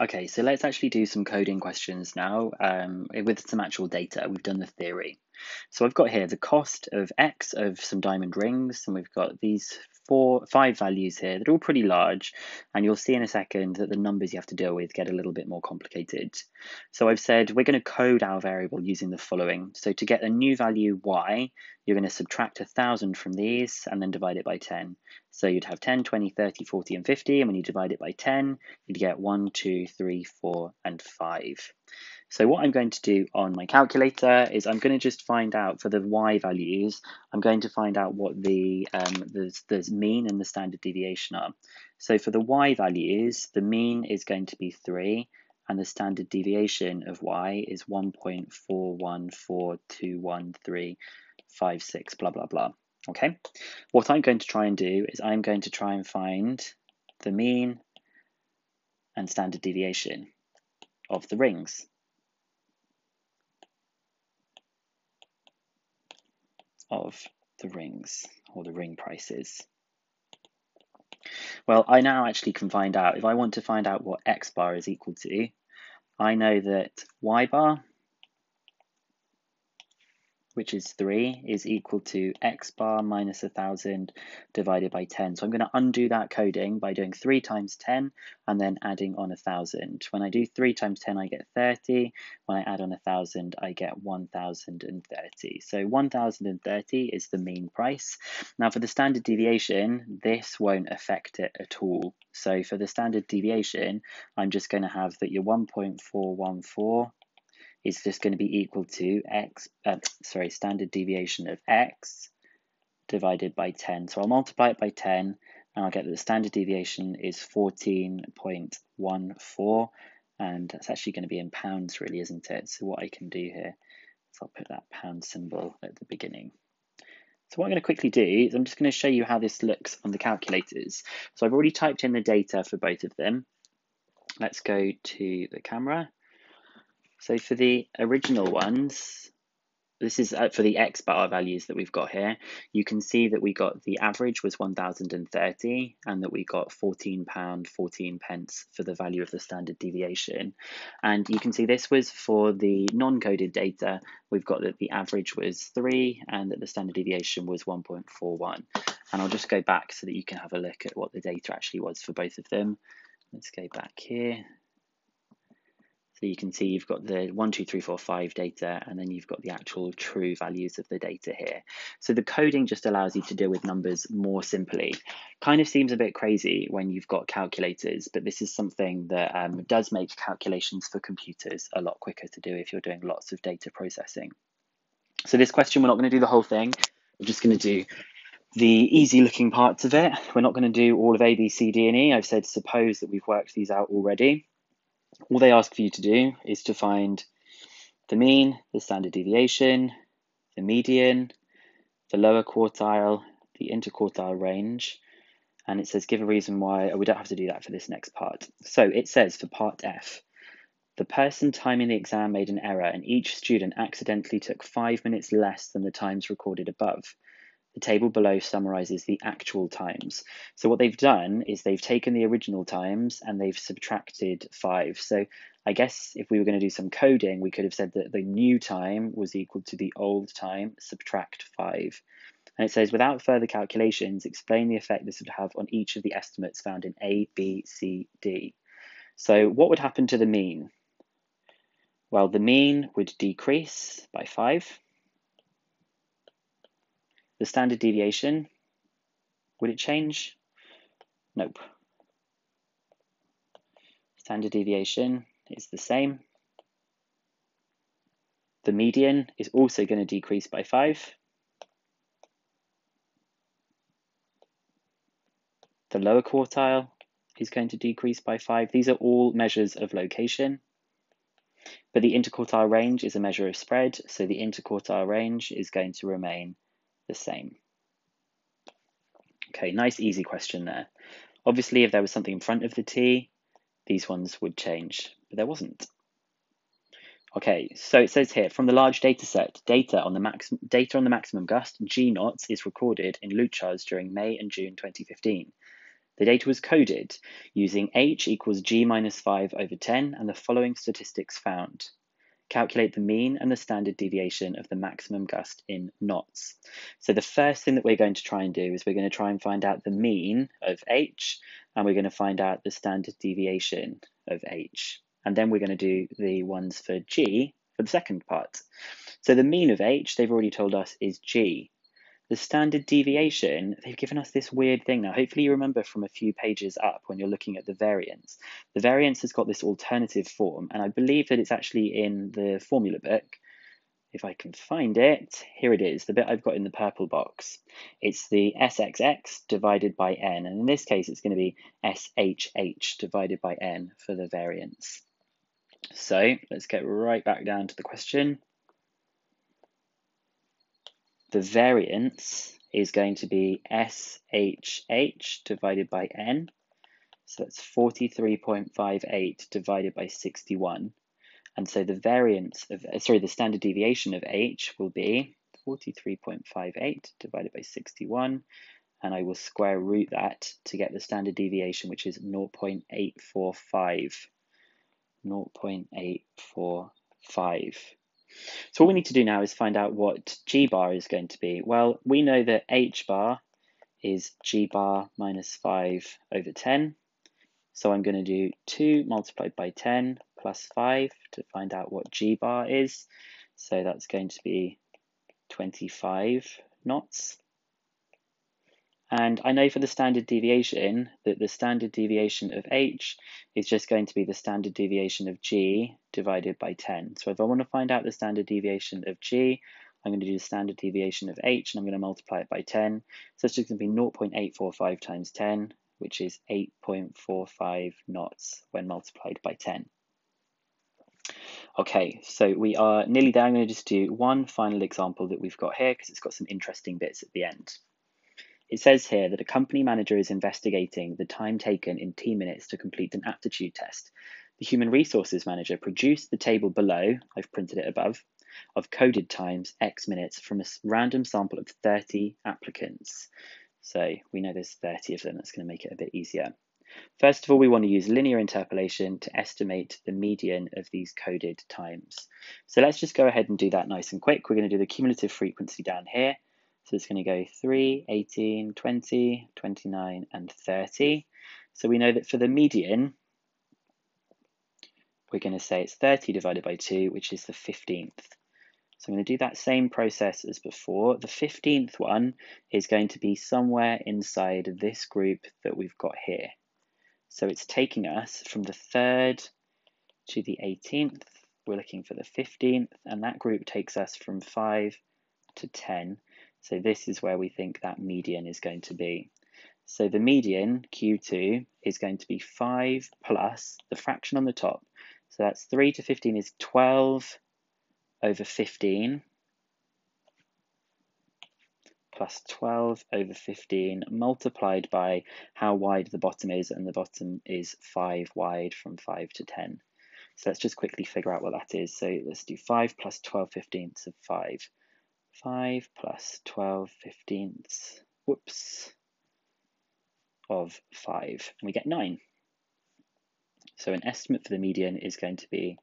Okay, so let's actually do some coding questions now with some actual data. We've done the theory. So I've got here the cost of X of some diamond rings, and we've got these five values here. They're all pretty large, and you'll see in a second that the numbers you have to deal with get a little bit more complicated. So I've said we're going to code our variable using the following. So to get a new value Y, you're going to subtract 1,000 from these and then divide it by 10. So you'd have 10, 20, 30, 40, and 50, and when you divide it by 10, you'd get 1, 2, 3, 4, and 5. So what I'm going to do on my calculator is I'm going to just find out for the Y values, I'm going to find out what the mean and the standard deviation are. So for the Y values, the mean is going to be 3, and the standard deviation of Y is 1.41421356, blah, blah, blah. Okay, what I'm going to try and do is I'm going to try and find the mean and standard deviation of the rings. Of the rings, or the ring prices. Well, I now actually can find out, if I want to find out what X bar is equal to, I know that Y bar, which is 3, is equal to X bar minus 1,000 divided by 10. So I'm going to undo that coding by doing 3 times 10 and then adding on 1,000. When I do 3 times 10, I get 30. When I add on 1,000, I get 1,030. So 1,030 is the mean price. Now for the standard deviation, this won't affect it at all. So for the standard deviation, I'm just going to have that your 1.414 is just going to be equal to X, standard deviation of X divided by 10. So I'll multiply it by 10, and I'll get that the standard deviation is 14.14, and that's actually going to be in pounds really, isn't it? So what I can do here is I'll put that pound symbol at the beginning. So what I'm going to quickly do is I'm just going to show you how this looks on the calculators. So I've already typed in the data for both of them. Let's go to the camera. So for the original ones, this is for the X bar values that we've got here, you can see that we got the average was 1,030 and that we got £14.14 for the value of the standard deviation. And you can see this was for the non-coded data, we've got that the average was 3 and that the standard deviation was 1.41. And I'll just go back so that you can have a look at what the data actually was for both of them. Let's go back here. So you can see you've got the 1, 2, 3, 4, 5 data, and then you've got the actual true values of the data here. So the coding just allows you to deal with numbers more simply. Kind of seems a bit crazy when you've got calculators, but this is something that does make calculations for computers a lot quicker to do if you're doing lots of data processing. So this question, we're not going to do the whole thing. We're just going to do the easy looking parts of it. We're not going to do all of A, B, C, D, and E. I've said suppose that we've worked these out already. All they ask for you to do is to find the mean, the standard deviation, the median, the lower quartile, the interquartile range, and it says give a reason why. Oh, we don't have to do that for this next part. So it says for part F, the person timing the exam made an error and each student accidentally took 5 minutes less than the times recorded above. The table below summarizes the actual times. So what they've done is they've taken the original times and they've subtracted 5. So I guess if we were going to do some coding, we could have said that the new time was equal to the old time, subtract 5. And it says, without further calculations, explain the effect this would have on each of the estimates found in A, B, C, D. So what would happen to the mean? Well, the mean would decrease by 5. The standard deviation, would it change? Nope. Standard deviation is the same. The median is also going to decrease by 5. The lower quartile is going to decrease by 5. These are all measures of location. But the interquartile range is a measure of spread, so the interquartile range is going to remain the same. Okay, nice easy question there. Obviously, if there was something in front of the T, these ones would change, but there wasn't. Okay, so it says here, from the large data set, data on the maximum gust, G-knots, is recorded in Luchar's during May and June 2015. The data was coded using h equals g minus 5 over 10 and the following statistics found. Calculate the mean and the standard deviation of the maximum gust in knots. So the first thing that we're going to try and do is we're going to try and find out the mean of h, and we're going to find out the standard deviation of h. And then we're going to do the ones for g for the second part. So the mean of h, they've already told us, is g. The standard deviation, they've given us this weird thing. Now, hopefully you remember from a few pages up when you're looking at the variance. The variance has got this alternative form, and I believe that it's actually in the formula book. If I can find it, here it is, the bit I've got in the purple box. It's the SXX divided by N, and in this case, it's going to be SHH divided by N for the variance. So let's get right back down to the question. The variance is going to be SHH divided by N. So that's 43.58 divided by 61. And so the variance of, the standard deviation of H will be 43.58 divided by 61. And I will square root that to get the standard deviation, which is 0.845. 0.845. So what we need to do now is find out what g bar is going to be. Well, we know that h bar is g bar minus 5 over 10. So I'm going to do 2 multiplied by 10 plus 5 to find out what g bar is. So that's going to be 25 knots. And I know for the standard deviation that the standard deviation of h is just going to be the standard deviation of g divided by 10. So if I want to find out the standard deviation of g, I'm going to do the standard deviation of h, and I'm going to multiply it by 10. So it's just going to be 0.845 times 10, which is 8.45 knots when multiplied by 10. Okay, so we are nearly there. I'm going to just do one final example that we've got here because it's got some interesting bits at the end. It says here that a company manager is investigating the time taken in T minutes to complete an aptitude test. The human resources manager produced the table below, I've printed it above, of coded times X minutes from a random sample of 30 applicants. So we know there's 30 of them, that's going to make it a bit easier. First of all, we want to use linear interpolation to estimate the median of these coded times. So let's just go ahead and do that nice and quick. We're going to do the cumulative frequency down here. So it's going to go 3, 18, 20, 29, and 30. So we know that for the median, we're going to say it's 30 divided by 2, which is the 15th. So I'm going to do that same process as before. The 15th one is going to be somewhere inside this group that we've got here. So it's taking us from the 3rd to the 18th. We're looking for the 15th, and that group takes us from 5 to 10. So this is where we think that median is going to be. So the median, Q2, is going to be 5 plus the fraction on the top. So that's 3 to 15 is 12 over 15 plus 12 over 15 multiplied by how wide the bottom is, and the bottom is 5 wide from 5 to 10. So let's just quickly figure out what that is. So let's do 5 plus 12 fifteenths of 5. 5 plus 12 fifteenths, whoops, of 5, and we get 9. So an estimate for the median is going to be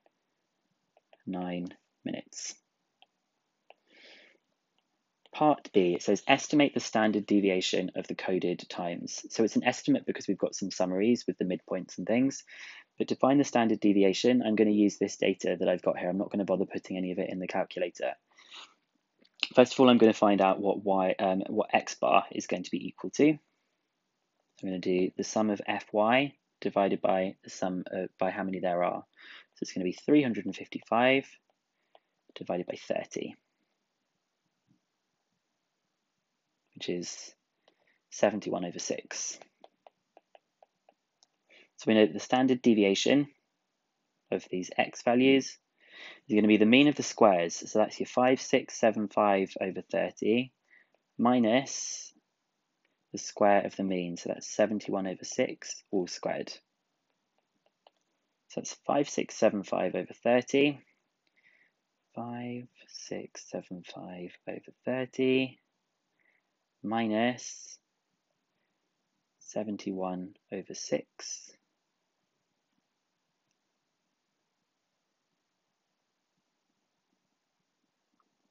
9 minutes. Part B, it says estimate the standard deviation of the coded times. So it's an estimate because we've got some summaries with the midpoints and things. But to find the standard deviation, I'm going to use this data that I've got here. I'm not going to bother putting any of it in the calculator. First of all, I'm going to find out what x bar is going to be equal to. I'm going to do the sum of fy divided by the sum by how many there are. So it's going to be 355 divided by 30, which is 71 over 6. So we know that the standard deviation of these x values is going to be the mean of the squares, so that's your 5675 over 30 minus the square of the mean, so that's 71 over 6 all squared. So that's 5675 over 30, 5675 over 30 minus 71 over 6.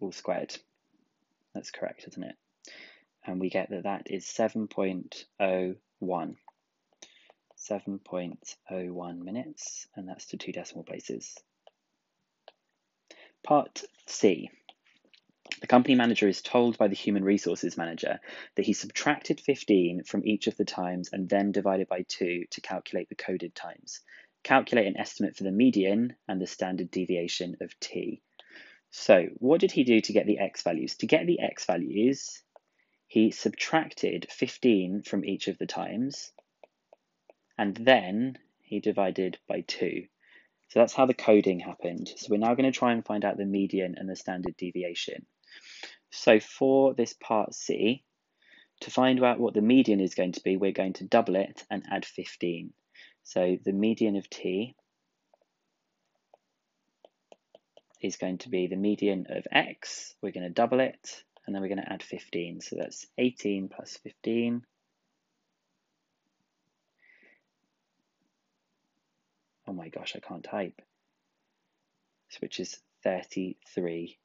All squared. That's correct, isn't it? And we get that that is 7.01. 7.01 minutes, and that's to 2 decimal places. Part C. The company manager is told by the human resources manager that he subtracted 15 from each of the times and then divided by 2 to calculate the coded times. Calculate an estimate for the median and the standard deviation of t. So what did he do to get the x values? To get the x values, he subtracted 15 from each of the times and then he divided by 2. So that's how the coding happened. So we're now going to try and find out the median and the standard deviation. So for this part C, to find out what the median is going to be, we're going to double it and add 15. So the median of t is going to be the median of x. We're going to double it, and then we're going to add 15. So that's 18 plus 15. Oh my gosh, I can't type. So which is 33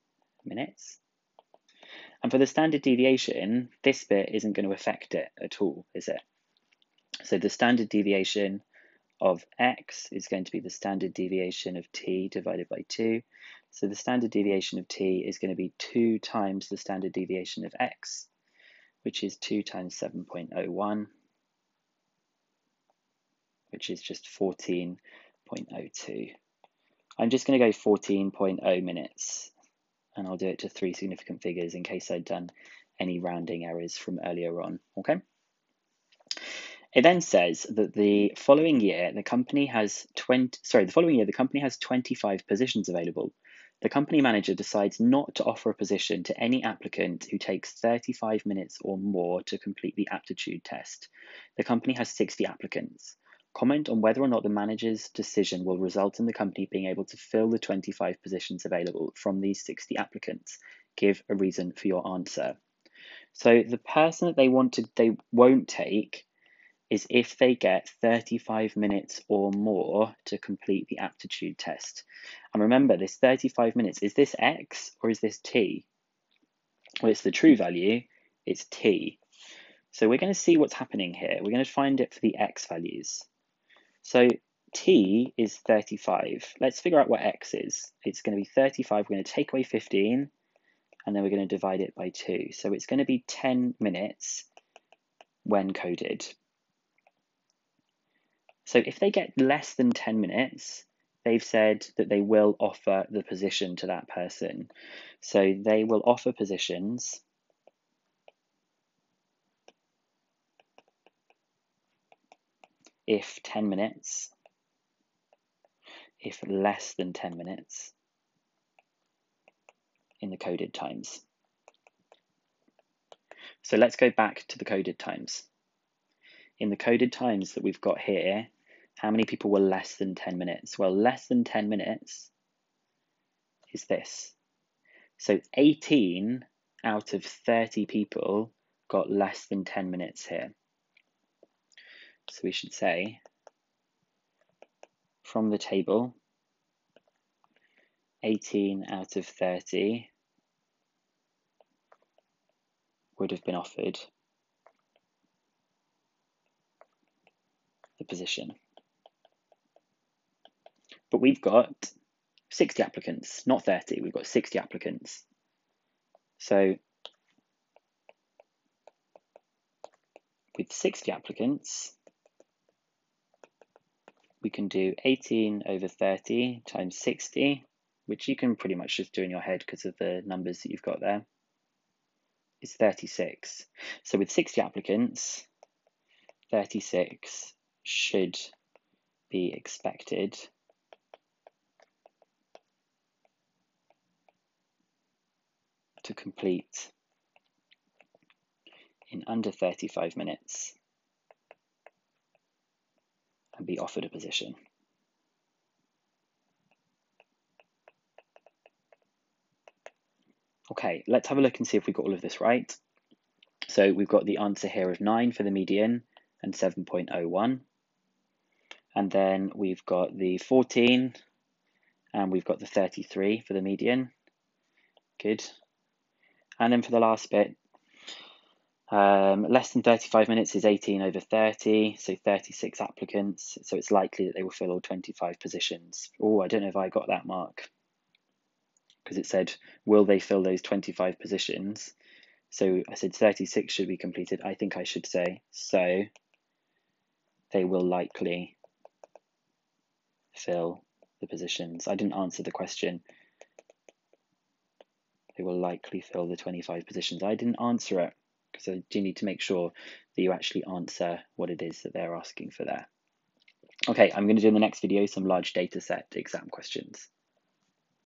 minutes. And for the standard deviation, this bit isn't going to affect it at all, is it? So the standard deviation of x is going to be the standard deviation of t divided by 2. So the standard deviation of t is going to be 2 times the standard deviation of x, which is 2 times 7.01, which is just 14.02. I'm just going to go 14.0 minutes, and I'll do it to 3 significant figures in case I'd done any rounding errors from earlier on, okay? It then says that the following year the company has 25 positions available. The company manager decides not to offer a position to any applicant who takes 35 minutes or more to complete the aptitude test. The company has 60 applicants. Comment on whether or not the manager's decision will result in the company being able to fill the 25 positions available from these 60 applicants. Give a reason for your answer. So the person that they won't take is if they get 35 minutes or more to complete the aptitude test. And remember, this 35 minutes, is this x or is this t? Well, it's the true value, it's t. So we're going to see what's happening here. We're going to find it for the x values. So t is 35. Let's figure out what x is. It's going to be 35. We're going to take away 15, and then we're going to divide it by 2. So it's going to be 10 minutes when coded. So if they get less than 10 minutes, they've said that they will offer the position to that person. So they will offer positions if 10 minutes, if less than 10 minutes in the coded times. So let's go back to the coded times. In the coded times that we've got here, how many people were less than 10 minutes? Well, less than 10 minutes is this. So 18 out of 30 people got less than 10 minutes here. So we should say from the table, 18 out of 30 would have been offered the position. But we've got 60 applicants, not 30, we've got 60 applicants. So with 60 applicants, we can do 18 over 30 times 60, which you can pretty much just do in your head because of the numbers that you've got there, is 36. So with 60 applicants, 36 should be expected to complete in under 35 minutes. And be offered a position. Okay, let's have a look and see if we got all of this right. So we've got the answer here of 9 for the median and 7.01. And then we've got the 14 and we've got the 33 for the median. Good. And then for the last bit, less than 35 minutes is 18 over 30, so 36 applicants. So it's likely that they will fill all 25 positions. Oh, I don't know if I got that mark because it said, will they fill those 25 positions? So I said 36 should be completed. I think I should say, so they will likely fill the positions. I didn't answer the question. They will likely fill the 25 positions. I didn't answer it because I do need to make sure that you actually answer what it is that they're asking for there. Okay, I'm going to do in the next video some large data set exam questions.